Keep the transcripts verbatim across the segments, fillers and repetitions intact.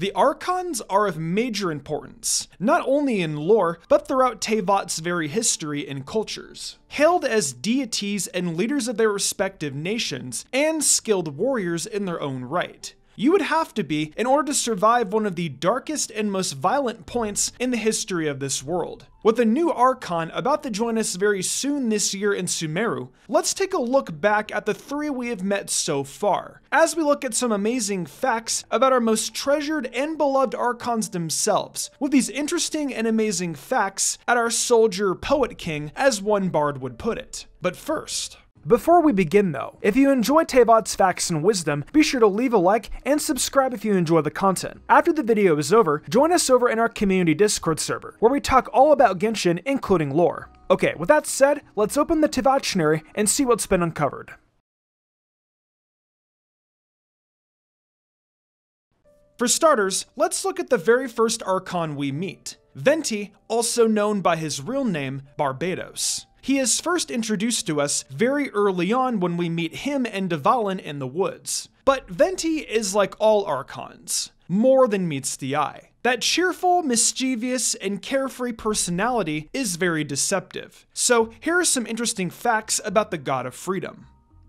The Archons are of major importance, not only in lore, but throughout Teyvat's very history and cultures. Hailed as deities and leaders of their respective nations, and skilled warriors in their own right. You would have to be in order to survive one of the darkest and most violent points in the history of this world. With a new Archon about to join us very soon this year in Sumeru, let's take a look back at the three we have met so far, as we look at some amazing facts about our most treasured and beloved Archons themselves, with these interesting and amazing facts at our soldier poet king, as one bard would put it. But first... Before we begin though, if you enjoy Teyvat's facts and wisdom, be sure to leave a like and subscribe if you enjoy the content. After the video is over, join us over in our community Discord server, where we talk all about Genshin, including lore. Okay, with that said, let's open the Teyvatiary and see what's been uncovered. For starters, let's look at the very first Archon we meet, Venti, also known by his real name, Barbatos. He is first introduced to us very early on when we meet him and Dvalin in the woods. But Venti is like all Archons, more than meets the eye. That cheerful, mischievous, and carefree personality is very deceptive. So here are some interesting facts about the God of Freedom.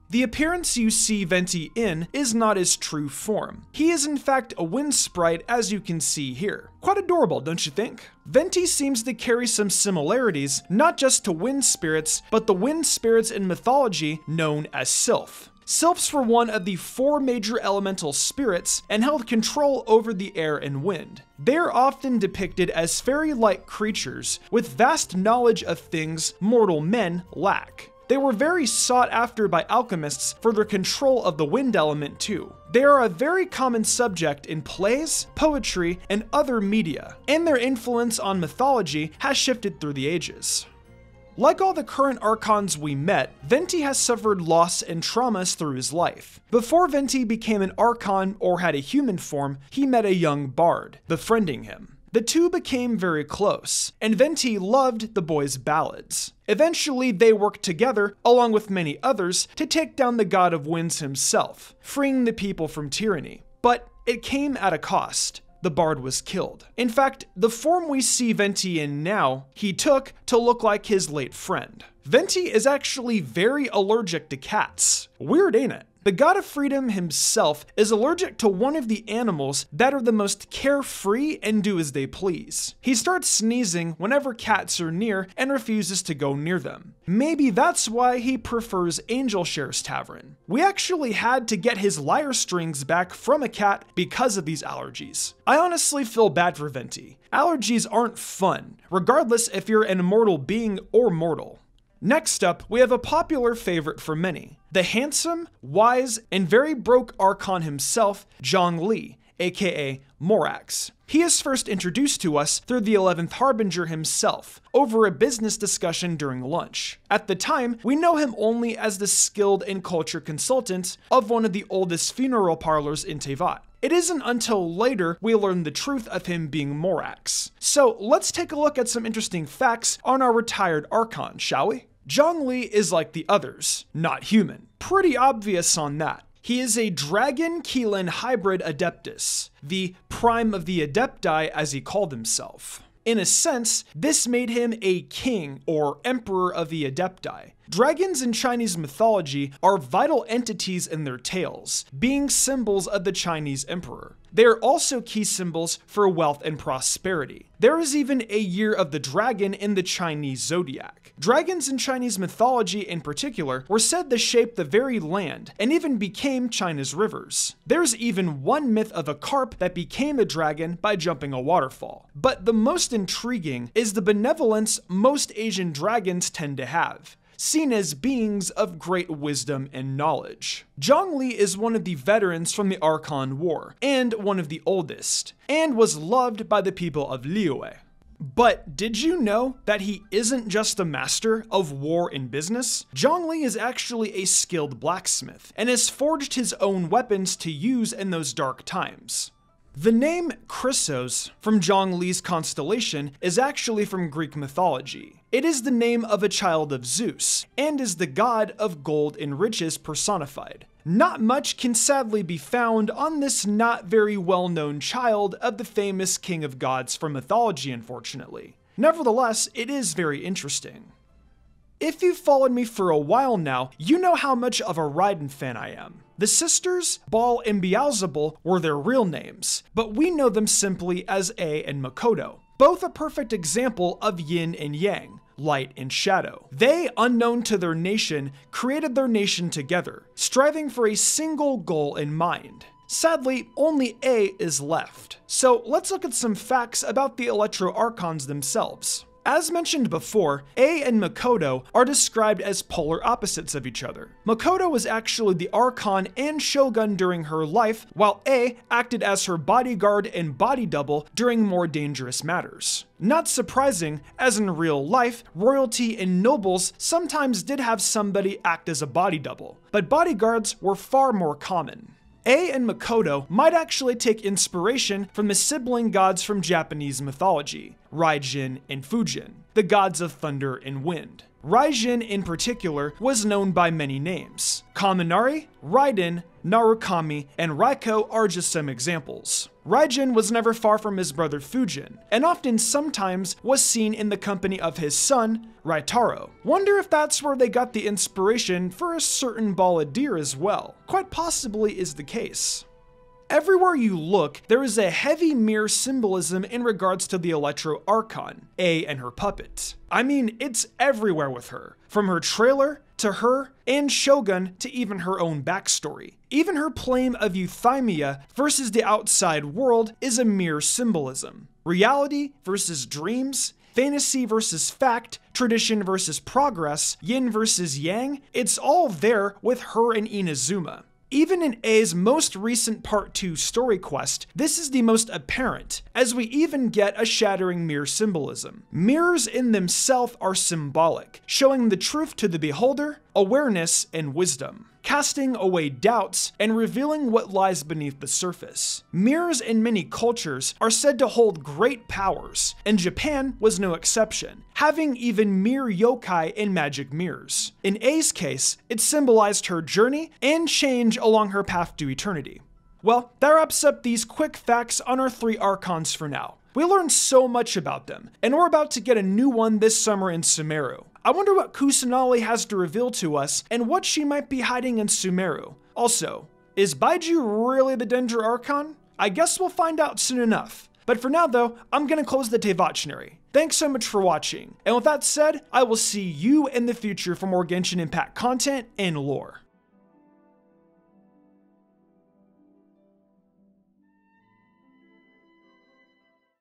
The appearance you see Venti in is not his true form. He is in fact a wind sprite, as you can see here. Quite adorable, don't you think? Venti seems to carry some similarities, not just to wind spirits, but the wind spirits in mythology known as sylphs. Sylphs were one of the four major elemental spirits and held control over the air and wind. They are often depicted as fairy-like creatures with vast knowledge of things mortal men lack. They were very sought after by alchemists for their control of the wind element too. They are a very common subject in plays, poetry, and other media, and their influence on mythology has shifted through the ages. Like all the current Archons we met, Venti has suffered loss and traumas through his life. Before Venti became an Archon or had a human form, he met a young bard, befriending him. The two became very close, and Venti loved the boy's ballads. Eventually, they worked together, along with many others, to take down the God of Winds himself, freeing the people from tyranny. But it came at a cost. The bard was killed. In fact, the form we see Venti in now, he took to look like his late friend. Venti is actually very allergic to cats. Weird, ain't it? The God of Freedom himself is allergic to one of the animals that are the most carefree and do as they please. He starts sneezing whenever cats are near and refuses to go near them. Maybe that's why he prefers Angel Share's Tavern. We actually had to get his lyre strings back from a cat because of these allergies. I honestly feel bad for Venti. Allergies aren't fun, regardless if you're an immortal being or mortal. Next up, we have a popular favorite for many, the handsome, wise, and very broke Archon himself, Zhongli, aka Morax. He is first introduced to us through the eleventh Harbinger himself, over a business discussion during lunch. At the time, we know him only as the skilled and culture consultant of one of the oldest funeral parlors in Teyvat. It isn't until later we learn the truth of him being Morax. So let's take a look at some interesting facts on our retired Archon, shall we? Zhongli is like the others, not human. Pretty obvious on that. He is a Dragon Qilin hybrid Adeptus, the prime of the Adepti as he called himself. In a sense, this made him a king or emperor of the Adepti. Dragons in Chinese mythology are vital entities in their tales, being symbols of the Chinese emperor. They are also key symbols for wealth and prosperity. There is even a year of the dragon in the Chinese zodiac. Dragons in Chinese mythology in particular were said to shape the very land and even became China's rivers. There's even one myth of a carp that became a dragon by jumping a waterfall. But the most intriguing is the benevolence most Asian dragons tend to have, seen as beings of great wisdom and knowledge. Zhongli is one of the veterans from the Archon War, and one of the oldest, and was loved by the people of Liyue. But did you know that he isn't just a master of war and business? Zhongli is actually a skilled blacksmith, and has forged his own weapons to use in those dark times. The name Chrysos from Zhongli's constellation is actually from Greek mythology. It is the name of a child of Zeus, and is the god of gold and riches personified. Not much can sadly be found on this not very well-known child of the famous King of Gods from mythology, unfortunately. Nevertheless, it is very interesting. If you've followed me for a while now, you know how much of a Raiden fan I am. The sisters, Baal and Beelzebul, were their real names, but we know them simply as Ei and Makoto, both a perfect example of yin and yang, light and shadow. They, unknown to their nation, created their nation together, striving for a single goal in mind. Sadly, only Ei is left. So let's look at some facts about the Electro Archons themselves. As mentioned before, Ei and Makoto are described as polar opposites of each other. Makoto was actually the Archon and Shogun during her life, while Ei acted as her bodyguard and body double during more dangerous matters. Not surprising, as in real life, royalty and nobles sometimes did have somebody act as a body double, but bodyguards were far more common. Ei and Makoto might actually take inspiration from the sibling gods from Japanese mythology, Raijin and Fujin, the gods of thunder and wind. Raijin in particular was known by many names. Kaminari, Raiden, Narukami, and Raiko are just some examples. Raijin was never far from his brother Fujin, and often sometimes was seen in the company of his son, Raitaro. Wonder if that's where they got the inspiration for a certain Balladeer as well. Quite possibly is the case. Everywhere you look, there is a heavy mirror symbolism in regards to the Electro Archon, Ei and her puppet. I mean, it's everywhere with her, from her trailer, to her, and Shogun, to even her own backstory. Even her claim of euthymia versus the outside world is a mirror symbolism. Reality versus dreams, fantasy versus fact, tradition versus progress, yin versus yang, it's all there with her and Inazuma. Even in Ei's most recent Part two story quest, this is the most apparent, as we even get a shattering mirror symbolism. Mirrors in themselves are symbolic, showing the truth to the beholder, awareness, and wisdom, casting away doubts and revealing what lies beneath the surface. Mirrors in many cultures are said to hold great powers, and Japan was no exception, having even mere yokai and magic mirrors. In Ei's case, it symbolized her journey and change along her path to eternity. Well, that wraps up these quick facts on our three Archons for now. We learned so much about them, and we're about to get a new one this summer in Sumeru. I wonder what Kusanali has to reveal to us and what she might be hiding in Sumeru. Also, is Baiju really the Dendro Archon? I guess we'll find out soon enough. But for now though, I'm gonna close the Teyvatiary. Thanks so much for watching, and with that said, I will see you in the future for more Genshin Impact content and lore.